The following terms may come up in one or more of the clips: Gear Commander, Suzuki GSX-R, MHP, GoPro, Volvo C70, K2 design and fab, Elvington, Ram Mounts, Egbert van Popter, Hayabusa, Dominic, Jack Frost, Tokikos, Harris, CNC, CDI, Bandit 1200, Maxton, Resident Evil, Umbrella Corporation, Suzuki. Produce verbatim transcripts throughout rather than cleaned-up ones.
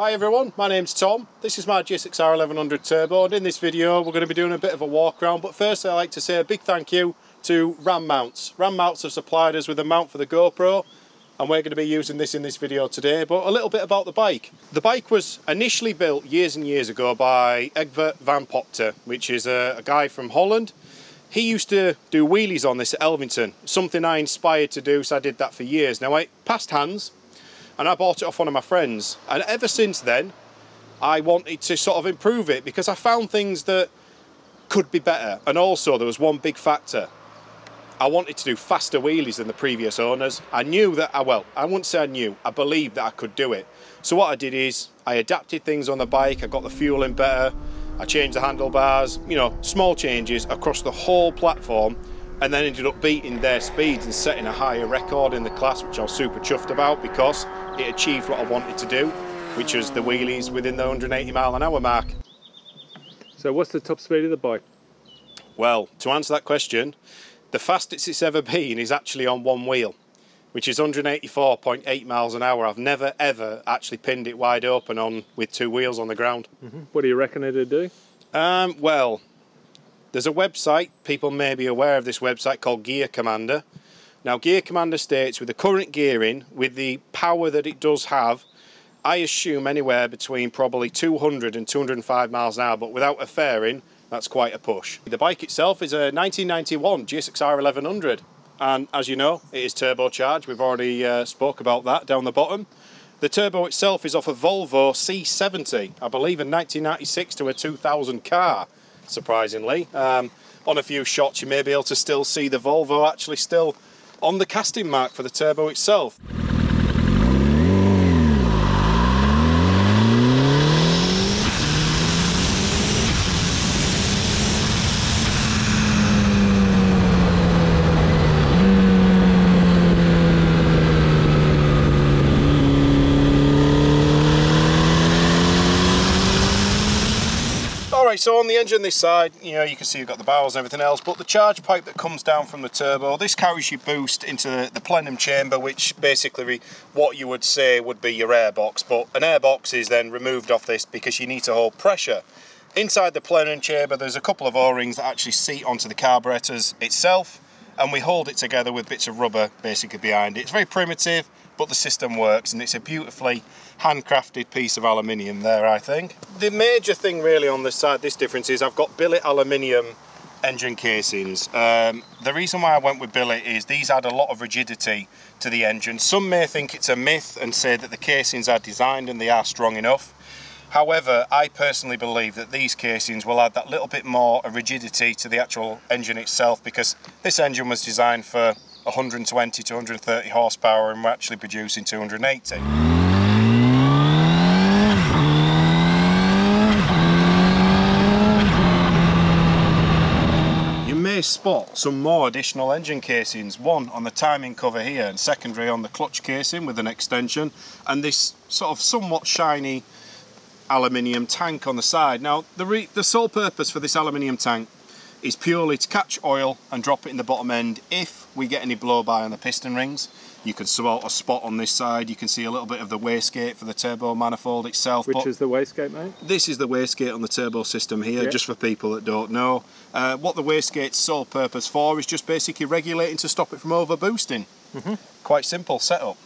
Hi everyone, my name's Tom. This is my G S X R eleven hundred Turbo, and in this video we're going to be doing a bit of a walk around, but first I'd like to say a big thank you to Ram Mounts. Ram Mounts have supplied us with a mount for the GoPro, and we're going to be using this in this video today. But a little bit about the bike. The bike was initially built years and years ago by Egbert van Popter, which is a, a guy from Holland. He used to do wheelies on this at Elvington, something I inspired to do, so I did that for years. Now it passed hands, and I bought it off one of my friends, and ever since then I wanted to sort of improve it because I found things that could be better. And also there was one big factor: I wanted to do faster wheelies than the previous owners. I knew that I well I wouldn't say I knew I believed that I could do it. So what I did is I adapted things on the bike. I got the fueling better, I changed the handlebars, you know, small changes across the whole platform, and then ended up beating their speeds and setting a higher record in the class, which I was super chuffed about because it achieved what I wanted to do, which was the wheelies within the one hundred eighty mile an hour mark. So what's the top speed of the bike? Well, to answer that question, the fastest it's ever been is actually on one wheel, which is one hundred eighty-four point eight miles an hour. I've never ever actually pinned it wide open on with two wheels on the ground. Mm-hmm. What do you reckon it'd do? Um, well, there's a website, people may be aware of this website, called Gear Commander. Now Gear Commander states with the current gearing, with the power that it does have, I assume anywhere between probably two hundred and two hundred five miles an hour, but without a fairing, that's quite a push. The bike itself is a nineteen ninety-one G S X R eleven hundred, and as you know, it is turbocharged. We've already uh, spoke about that down the bottom. The turbo itself is off a Volvo C seventy, I believe a nineteen ninety-six to a two thousand car. Surprisingly, um, on a few shots you may be able to still see the Volvo actually still on the casting mark for the turbo itself. So on the engine this side, you know, you can see you've got the barrels and everything else, but the charge pipe that comes down from the turbo, this carries your boost into the plenum chamber, which basically what you would say would be your air box, but an air box is then removed off this because you need to hold pressure. Inside the plenum chamber there's a couple of O-rings that actually seat onto the carburetors itself, and we hold it together with bits of rubber basically behind it. It's very primitive, but the system works, and it's a beautifully handcrafted piece of aluminium there, I think. The major thing really on this side, this difference, is I've got billet aluminium engine casings. Um, the reason why I went with billet is these add a lot of rigidity to the engine. Some may think it's a myth and say that the casings are designed and they are strong enough. However, I personally believe that these casings will add that little bit more rigidity to the actual engine itself, because this engine was designed for one hundred twenty to one hundred thirty horsepower and we're actually producing two hundred eighty. Spot some more additional engine casings, one on the timing cover here and secondary on the clutch casing with an extension, and this sort of somewhat shiny aluminium tank on the side. Now the, re the sole purpose for this aluminium tank is purely to catch oil and drop it in the bottom end if we get any blow by on the piston rings. You can spot a spot on this side, you can see a little bit of the wastegate for the turbo manifold itself. Which but is the wastegate, mate? This is the wastegate on the turbo system here, yep. Just for people that don't know. Uh, what the wastegate's sole purpose for is just basically regulating to stop it from overboosting. Mm-hmm. Quite simple setup.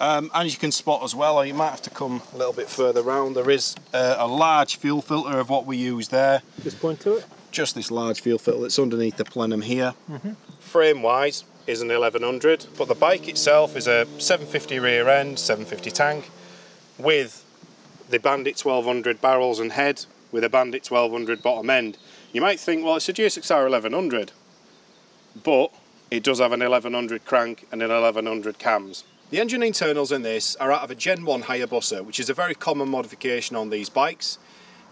Um, and you can spot as well, or you might have to come a little bit further round, there is uh, a large fuel filter of what we use there. Just point to it? Just this large fuel filter that's underneath the plenum here. Mm-hmm. Frame-wise is an eleven hundred, but the bike itself is a seven fifty rear end, seven fifty tank, with the Bandit twelve hundred barrels and head, with a Bandit twelve hundred bottom end. You might think, well, it's a G S X R eleven hundred, but it does have an eleven hundred crank and an eleven hundred cams. The engine internals in this are out of a Gen one Hayabusa, which is a very common modification on these bikes.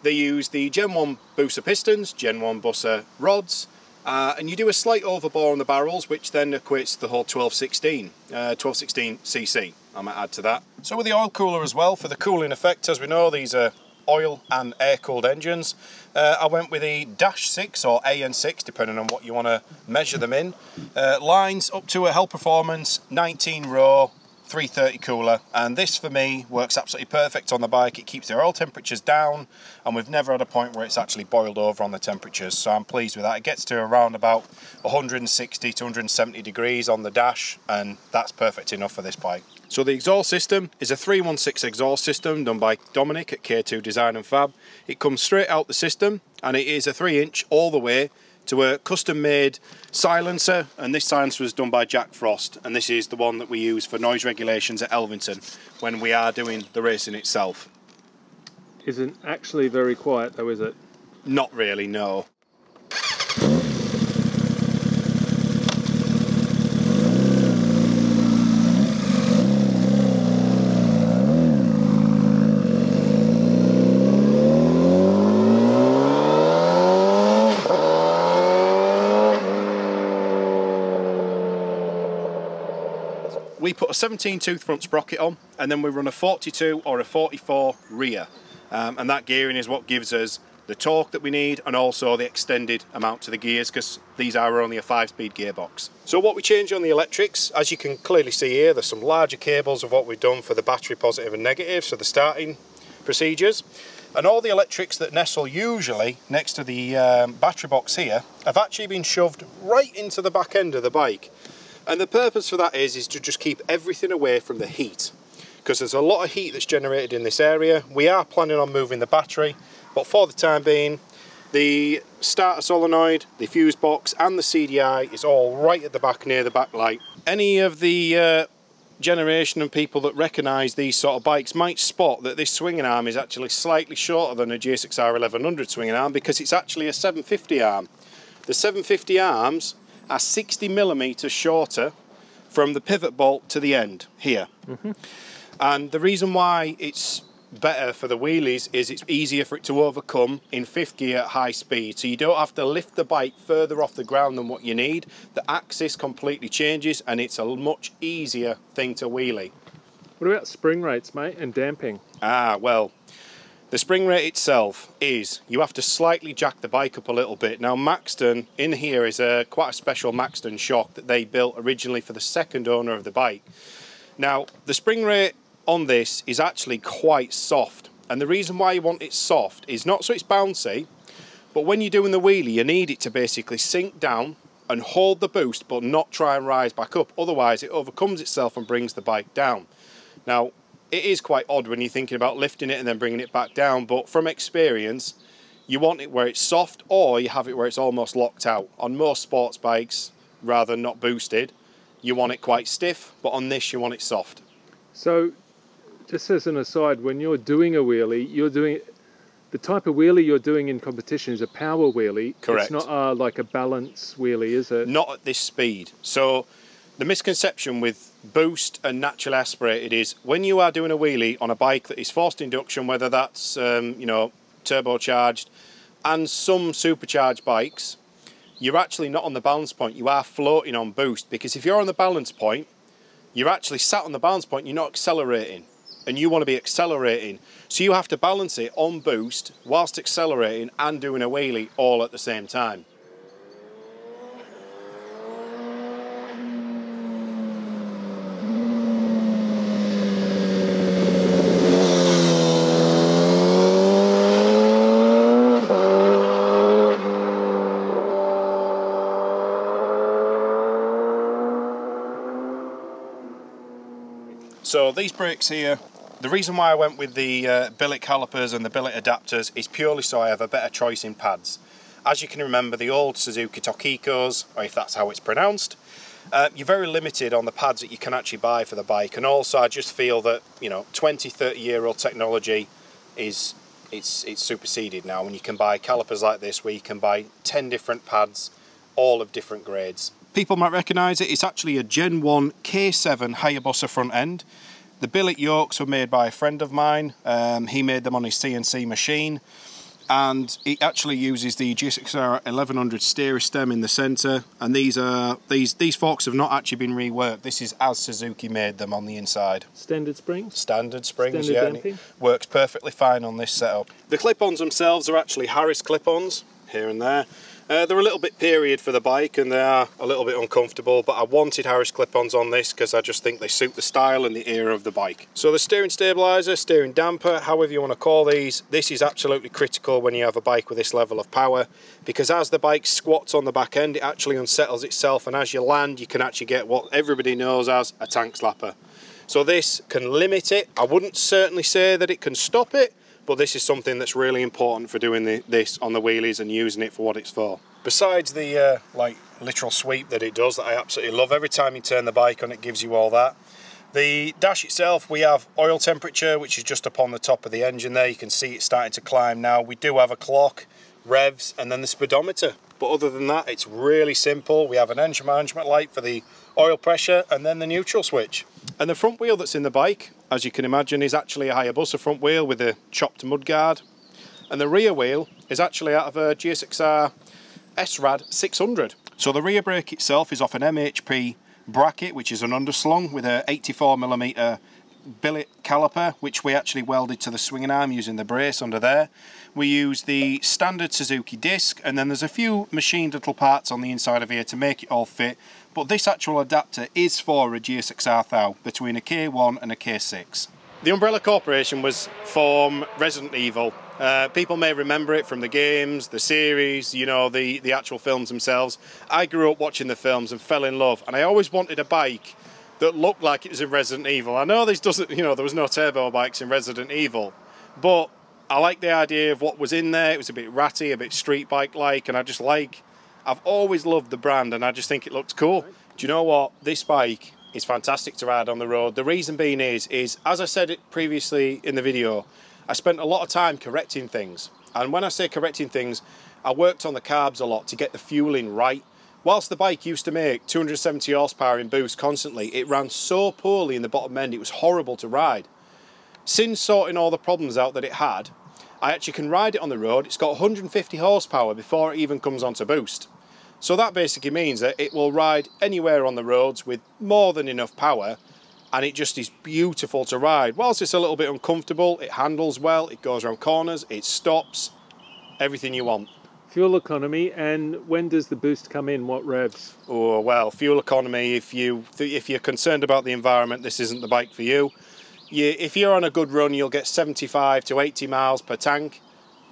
They use the Gen one Busa pistons, Gen one Busa rods, uh, and you do a slight overbore on the barrels, which then equates to the whole twelve sixteen, uh, twelve sixteen C C, I might add to that. So with the oil cooler as well, for the cooling effect, as we know, these are oil and air-cooled engines. Uh, I went with the Dash six or A N six, depending on what you want to measure them in. Uh, lines up to a Hell Performance nineteen row three thirty cooler, and this for me works absolutely perfect on the bike. It keeps the oil temperatures down, and we've never had a point where it's actually boiled over on the temperatures, so I'm pleased with that. It gets to around about one hundred sixty to one hundred seventy degrees on the dash, and that's perfect enough for this bike. So the exhaust system is a three one six exhaust system done by Dominic at K two Design and Fab. It comes straight out the system, and it is a three inch all the way to a custom-made silencer, and this silencer was done by Jack Frost, and this is the one that we use for noise regulations at Elvington when we are doing the racing itself. Isn't actually very quiet though, is it? Not really, no. We put a seventeen tooth front sprocket on, and then we run a forty-two or a forty-four rear, um, and that gearing is what gives us the torque that we need and also the extended amount to the gears, because these are only a five speed gearbox. So what we change on the electrics, as you can clearly see here, there's some larger cables of what we've done for the battery positive and negative, so the starting procedures. And all the electrics that nestle usually next to the um, battery box here have actually been shoved right into the back end of the bike. And the purpose for that is, is to just keep everything away from the heat, because there's a lot of heat that's generated in this area. We are planning on moving the battery, but for the time being, the starter solenoid, the fuse box and the C D I is all right at the back near the backlight. Any of the uh, generation of people that recognise these sort of bikes might spot that this swinging arm is actually slightly shorter than a G S X R eleven hundred swinging arm, because it's actually a seven fifty arm. The seven fifty arms are sixty millimeters shorter from the pivot bolt to the end here. Mm-hmm. And the reason why it's better for the wheelies is it's easier for it to overcome in fifth gear at high speed. So you don't have to lift the bike further off the ground than what you need. The axis completely changes, and it's a much easier thing to wheelie. What about spring rates, mate, and damping? Ah, well, the spring rate itself is, you have to slightly jack the bike up a little bit. Now Maxton in here is a quite a special Maxton shock that they built originally for the second owner of the bike. Now the spring rate on this is actually quite soft, and the reason why you want it soft is not so it's bouncy, but when you're doing the wheelie you need it to basically sink down and hold the boost but not try and rise back up, otherwise it overcomes itself and brings the bike down. Now it is quite odd when you're thinking about lifting it and then bringing it back down, but from experience, you want it where it's soft or you have it where it's almost locked out. On most sports bikes, rather than not boosted, you want it quite stiff, but on this you want it soft. So, just as an aside, when you're doing a wheelie, you're doing the type of wheelie you're doing in competition is a power wheelie. Correct. It's not uh, like a balance wheelie, is it? Not at this speed. So, the misconception with boost and natural aspirated is when you are doing a wheelie on a bike that is forced induction, whether that's um, you know, turbocharged and some supercharged bikes, you're actually not on the balance point, you are floating on boost, because if you're on the balance point, you're actually sat on the balance point, you're not accelerating, and you want to be accelerating. So you have to balance it on boost whilst accelerating and doing a wheelie all at the same time. So these brakes here, the reason why I went with the uh, billet calipers and the billet adapters is purely so I have a better choice in pads. As you can remember, the old Suzuki Tokikos, or if that's how it's pronounced, uh, you're very limited on the pads that you can actually buy for the bike. And also I just feel that, you know, twenty, thirty year old technology is, it's, it's superseded now. When you can buy calipers like this where you can buy ten different pads, all of different grades. People might recognise it, it's actually a Gen one K seven Hayabusa front end. The billet yokes were made by a friend of mine, um, he made them on his C N C machine, and it actually uses the G S X R eleven hundred steerer stem in the centre, and these are these these forks have not actually been reworked, this is as Suzuki made them on the inside. Standard springs? Standard springs, Standard yeah, and it works perfectly fine on this setup. The clip-ons themselves are actually Harris clip-ons, here and there. Uh, they're a little bit period for the bike and they are a little bit uncomfortable, but I wanted Harris clip-ons on this because I just think they suit the style and the era of the bike. So the steering stabilizer, steering damper, however you want to call these, this is absolutely critical when you have a bike with this level of power, because as the bike squats on the back end, it actually unsettles itself, and as you land you can actually get what everybody knows as a tank slapper. So this can limit it. I wouldn't certainly say that it can stop it, but this is something that's really important for doing the, this on the wheelies and using it for what it's for. Besides the uh, like literal sweep that it does, that I absolutely love, every time you turn the bike on it gives you all that. The dash itself, we have oil temperature, which is just upon the top of the engine there. You can see it's starting to climb now. We do have a clock, revs, and then the speedometer. But other than that, it's really simple. We have an engine management light for the oil pressure and then the neutral switch. And the front wheel that's in the bike, as you can imagine, is actually a Hayabusa front wheel with a chopped mudguard. And the rear wheel is actually out of a G S X R Srad six hundred. So the rear brake itself is off an M H P bracket, which is an underslung with an eighty-four millimeter billet caliper, which we actually welded to the swinging arm using the brace under there. We use the standard Suzuki disc, and then there's a few machined little parts on the inside of here to make it all fit, but this actual adapter is for a G S X R thou between a K one and a K six. The Umbrella Corporation was from Resident Evil. Uh, people may remember it from the games, the series, you know, the, the actual films themselves. I grew up watching the films and fell in love, and I always wanted a bike that looked like it was in Resident Evil. I know this doesn't, you know, there was no turbo bikes in Resident Evil, but I like the idea of what was in there. It was a bit ratty, a bit street bike-like, and I just like, I've always loved the brand, and I just think it looks cool. Do you know what? This bike is fantastic to ride on the road. The reason being is, is as I said it previously in the video, I spent a lot of time correcting things. And when I say correcting things, I worked on the carbs a lot to get the fueling right. Whilst the bike used to make two hundred seventy horsepower in boost constantly, it ran so poorly in the bottom end, it was horrible to ride. Since sorting all the problems out that it had, I actually can ride it on the road. It's got one hundred fifty horsepower before it even comes onto boost. So that basically means that it will ride anywhere on the roads with more than enough power, and it just is beautiful to ride. Whilst it's a little bit uncomfortable, it handles well, it goes around corners, it stops, everything you want. Fuel economy, and when does the boost come in? What revs? Oh, well, fuel economy, if, you, if you're concerned about the environment, this isn't the bike for you. you. If you're on a good run, you'll get seventy-five to eighty miles per tank,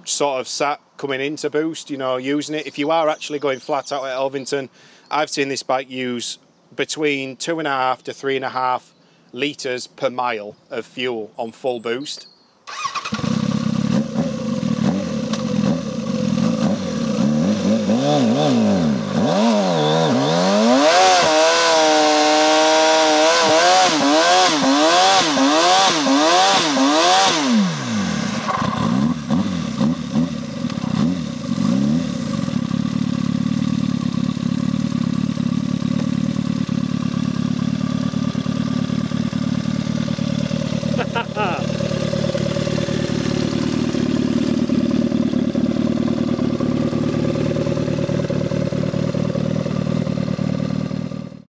sort of sat coming into boost, you know, using it. If you are actually going flat out at Elvington, I've seen this bike use between two and a half to three and a half litres per mile of fuel on full boost. Oh,